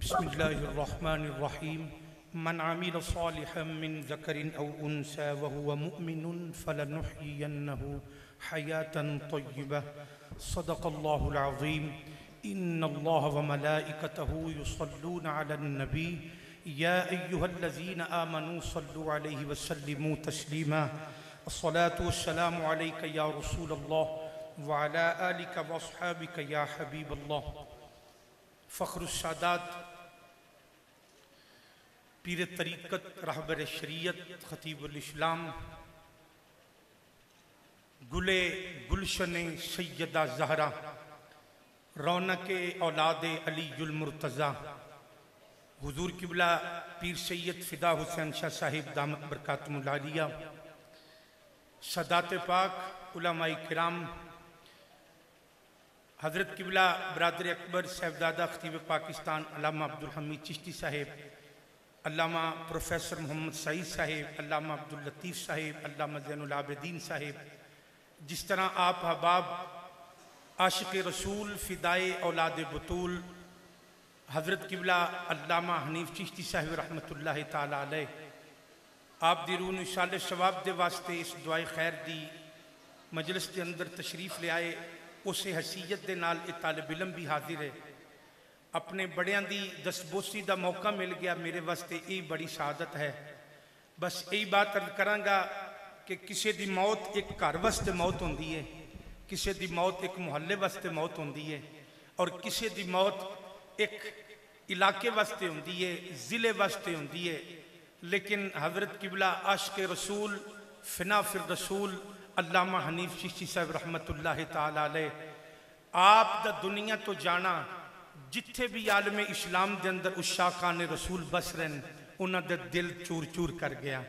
बिस्मिल्लाहिर्रहमानिर्रहीम मन आमिल सालिहन मिन ज़करिन औ उन्सा व हुवा मुमिनुन फलनुहयियन्नहु हयातन तय्यिबह सदक़ल्लाहुल अज़ीम। इन्नल्लाह व मलाइकतहु युसल्लूना अलन नबी या अय्युहल्लज़ीना आमनू सल्लू अलैहि व सल्लिमू तस्लीमा। अस्सलातु वस्सलामु अलैका या रसूलल्लाह व अला आलिका व अस्हाबिका या हबीबल्लाह। फ़ख़्रुस्सादात पीर तरीक़त रहबर शरीयत ख़तीबुल इस्लाम गुले गुलशने सैयदा ज़हरा रौनके औलादे अलीयुल मुर्तज़ा हुजूर किबला पीर सैयद फ़िदा हुसैन शाह साहिब दामत बरकातुहुल आलिया, सदात पाक उलमाए किराम, हज़रत किबला बरादर अकबर साहिबजादा ख़तीब पाकिस्तान अल्लामा अब्दुल हमीद चिश्ती साहेब, अल्लामा प्रोफेसर मोहम्मद सईद साहेब, अल्लामा अब्दुल लतीफ़ साहेब, अल्लामा ज़ैनुल आबदीन साहेब। जिस तरह आप अहबाब आशिक़ रसूल फ़िदाए औलाद बतूल हज़रत किबला अल्लामा हनीफ़ चिश्ती साहेब रहमतुल्लाह ताला अलैह आप दिरून इशाले शवाब दे वास्ते इस दुआए खैर दी मजलिस के अंदर तशरीफ़ ले आए, उस हैसीयत दे नाल तालिब इलम भी हाजिर है। अपने बड़ियां दी दसबोसी दा मौका मिल गया, मेरे वास्ते ये बड़ी शहादत है। बस यही बात अर्ज करांगा कि किसी दी मौत एक घर वास्ते मौत होंदी है, किसी दी मौत एक मुहल्ले वास्ते मौत होंदी है और किसी दी मौत एक इलाके वास्ते होंदी है, ज़िले वास्ते होंदी है। लेकिन हज़रत किबला आशिक़ रसूल फ़िना फ़िर रसूल अल्लामा हनीफ़ चिश्ती साहब रहमतुल्लाह ताला अलैह आप दा दुनिया तो जाना, जिथे भी आलम इस्लाम के अंदर उशाकान रसूल बस रहे उन्होंने दिल चूर चूर कर गया।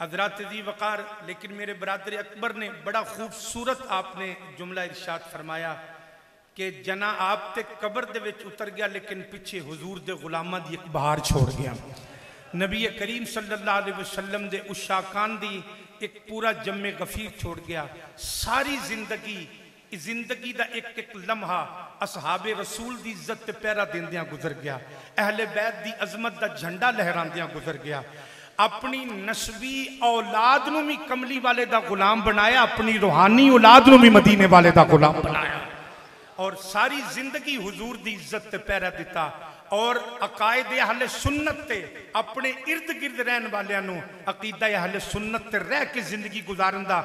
हज़रात दी वकार, लेकिन मेरे बरादर अकबर ने बड़ा खूबसूरत आपने जुमला इरशाद फरमाया कि जना आप ते कबर दे विच उतर गया लेकिन पिछे हुजूर दे गुलामां दी एक बहार छोड़ गया। नबी करीम सल्लल्लाहु अलैहि वसल्लम दे उशाकान दी एक पूरा जम्मे गफीर छोड़ गया। सारी जिंदगी दा एक एक लम्हा असहाबे रसूल दी इज्जत ते पैरा देंदियां गुजर गया, अहले बैत दी अजमत दा झंडा लहरांदियां गुजर गया। अपनी नस्बी औलाद नूं भी कमली वाले दा गुलाम बनाया, अपनी रूहानी औलाद नूं भी मदीने वाले दा गुलाम बनाया और सारी जिंदगी हुजूर दी इज्जत ते पैरा दिता और अकायदे अहले सुन्नत ते अपने इर्द गिर्द रहन वालियां नूं अकीदा अहले सुन्नत ते रह के जिंदगी गुजारन दा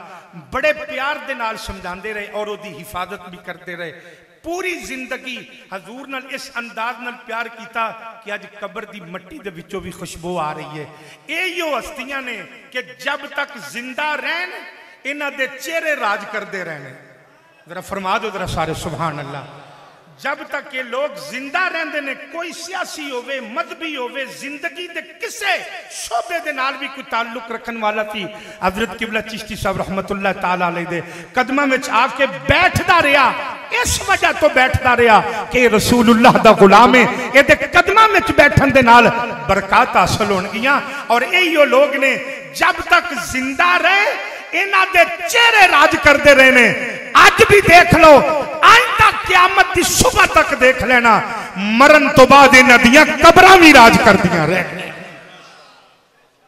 बड़े प्यार दे नाल समझांदे रहे और उहदी हिफाजत भी करते रहे। पूरी जिंदगी हजूर नाल इस अंदाज नाल प्यार किया कि अज कबर दी मट्टी दे विचों भी खुशबू आ रही है। इहो हस्तियां ने कि जब तक जिंदा रहन इन्हां दे चेहरे राज करते रहने। जरा फरमा दो जरा सारे सुभान अल्लाह। जब तक ये लोग जिंदा रहते हैं कोई सियासी होवे मजहबी होवे जिंदगी के किसी शोबे के नाल भी कोई ताल्लुक रखने वाला थी हजरत किबला चिश्ती साहब रहमतुल्लाह ताला अलैह दे कदमां विच आके बैठदा रहा। इस वजह तो बैठदा रहा कि रसूलुल्लाह दा गुलाम है, इहदे कदमां विच बैठण दे नाल बरकत हासिल होणगियां और इहियो लोग ने जब तक जिंदा रहे इन्हां दे चेहरे राज करदे रहे ने। अज भी देख लो, आइंदा क़यामत की सुबह तक देख लेना, मरन तो बाद इन्हां दी कब्रां भी राज करदियां रहणगियां।